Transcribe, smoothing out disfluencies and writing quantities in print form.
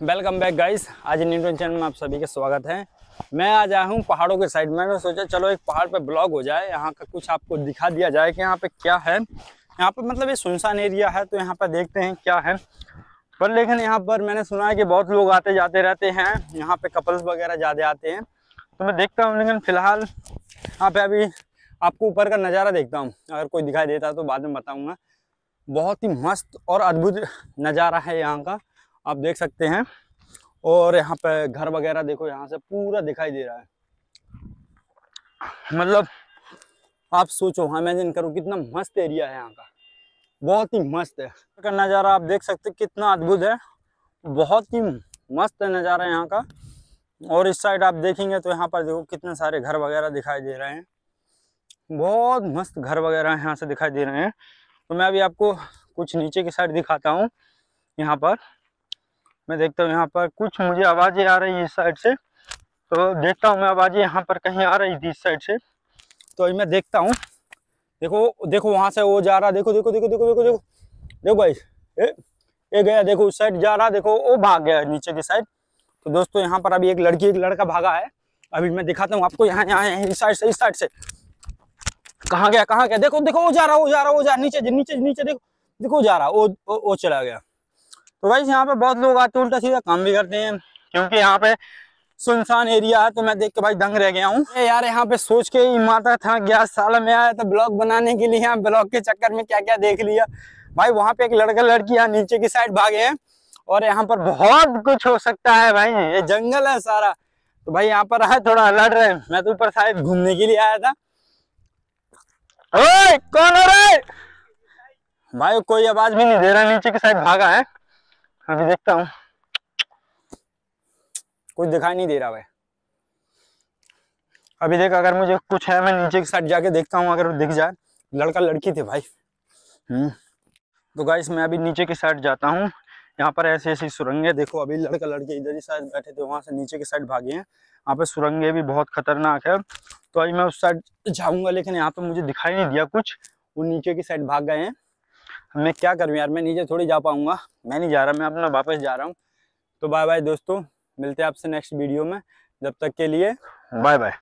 Welcome back guys, आज Newton channel में आप सभी का स्वागत है। मैं आज आया हूँ पहाड़ों के साइड में। मैंने सोचा चलो एक पहाड़ पे ब्लॉग हो जाए, यहाँ का कुछ आपको दिखा दिया जाए कि यहाँ पे क्या है। यहाँ पे मतलब ये सुनसान एरिया है तो यहाँ पे देखते हैं क्या है। पर लेकिन यहाँ पर मैंने सुना है कि बहुत लोग आते जाते रहते हैं, यहाँ पे कपल्स वगैरह ज़्यादा आते हैं तो मैं देखता हूँ। लेकिन फिलहाल यहाँ पे अभी आपको ऊपर का नज़ारा देखता हूँ, अगर कोई दिखाई देता है तो बाद में बताऊँगा। बहुत ही मस्त और अद्भुत नज़ारा है यहाँ का, आप देख सकते हैं। और यहाँ पे घर वगैरह देखो, यहाँ से पूरा दिखाई दे रहा है। मतलब आप सोचो, इमेजिन करो कितना मस्त एरिया है यहाँ का, बहुत ही मस्त है का नज़ारा। आप देख सकते हैं कितना अद्भुत है, बहुत ही मस्त नज़ारा है यहाँ का। और इस साइड आप देखेंगे तो यहाँ पर देखो कितने सारे घर वगैरह दिखाई दे रहे हैं, बहुत मस्त घर वगैरह यहाँ से दिखाई दे रहे हैं। तो मैं अभी आपको कुछ नीचे की साइड दिखाता हूँ। यहाँ पर मैं देखता हूँ, यहाँ पर कुछ मुझे आवाज़ें आ रही है इस साइड से, तो देखता हूँ मैं आवाज़ें यहाँ पर कहीं आ रही थी इस साइड से, तो अभी मैं देखता हूँ। देखो देखो वहाँ से वो जा रहा, देखो देखो देखो देखो देखो देखो देखो भाई, ये गया, देखो उस साइड जा रहा, देखो वो भाग गया नीचे की साइड। तो दोस्तों यहाँ पर अभी एक लड़की एक लड़का भागा है, अभी मैं दिखाता हूँ आपको। यहाँ यहाँ इस साइड से, इस साइड से कहाँ गया कहाँ गया, देखो देखो वो जा रहा, वो जा रहा, वो जा नीचे नीचे नीचे, देखो देखो जा रहा, वो चला गया। तो भाई यहाँ पे बहुत लोग आते उल्टा सीधा काम भी करते हैं, क्योंकि यहाँ पे सुनसान एरिया है। तो मैं देख के भाई दंग रह गया हूँ यार, यहाँ पे सोच के ही माता था गया। साल में आया था ब्लॉग बनाने के लिए, यहाँ ब्लॉग के चक्कर में क्या क्या देख लिया भाई। वहाँ पे एक लड़का लड़की यहाँ नीचे की साइड भागे हैं, और यहाँ पर बहुत कुछ हो सकता है भाई, ये जंगल है सारा। तो भाई यहाँ पर है थोड़ा लड़ रहे, मैं तो ऊपर शायद घूमने के लिए आया था। ओए कौन हो रहा है भाई, कोई आवाज भी नहीं दे रहा, नीचे की साइड भागा है। अभी देखता हूँ, कुछ दिखाई नहीं दे रहा भाई। अभी देख, अगर मुझे कुछ है मैं नीचे के साइड जाके देखता हूँ, अगर दिख जाए। लड़का लड़की थे भाई। तो गाइस मैं अभी नीचे के साइड जाता हूँ। यहाँ पर ऐसी ऐसी सुरंगें देखो, अभी लड़का लड़के इधर ही साइड बैठे थे, वहाँ से नीचे के साइड भागे हैं। यहाँ पे सुरंगें भी बहुत खतरनाक है, तो अभी मैं उस साइड जाऊँगा। लेकिन यहाँ पे मुझे दिखाई नहीं दिया कुछ, वो नीचे की साइड भाग गए हैं। मैं क्या करूं यार, मैं नीचे थोड़ी जा पाऊंगा, मैं नहीं जा रहा, मैं अपना वापस जा रहा हूं। तो बाय बाय दोस्तों, मिलते हैं आपसे नेक्स्ट वीडियो में, जब तक के लिए बाय बाय।